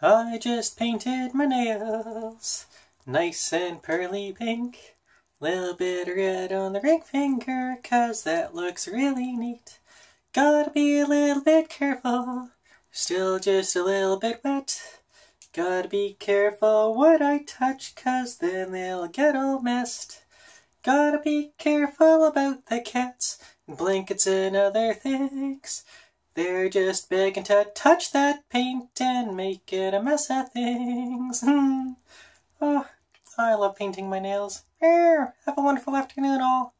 I just painted my nails, nice and pearly pink. Little bit of red on the ring finger, 'cause that looks really neat. Gotta be a little bit careful, still just a little bit wet. Gotta be careful what I touch, 'cause then they'll get all messed. Gotta be careful about the cats, and blankets and other things. They're just begging to touch that paint and make it a mess of things. Oh, I love painting my nails. Have a wonderful afternoon all.